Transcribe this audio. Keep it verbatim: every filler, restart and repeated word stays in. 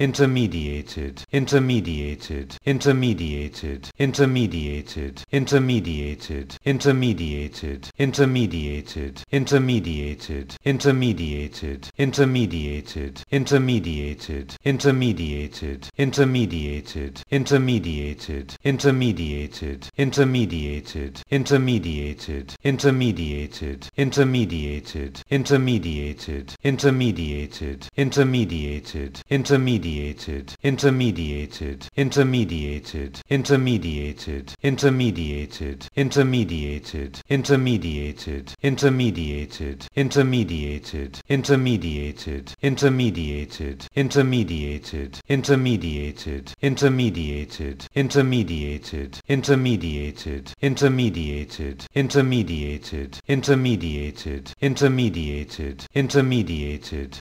intermediated, intermediated, intermediated, intermediated, intermediated, intermediated, intermediated, intermediated, intermediated, intermediated, intermediated, intermediated, intermediated, intermediated, intermediated, intermediated, intermediated, intermediated, intermediated, intermediated, intermediated, intermediated, intermediated, intermediated, intermediated, intermediated, intermediated, intermediated, intermediated, intermediated, intermediated, intermediated, intermediated, intermediated, intermediated, intermediated, intermediated, intermediated, intermediated, intermediated, intermediated, intermediated, intermediated.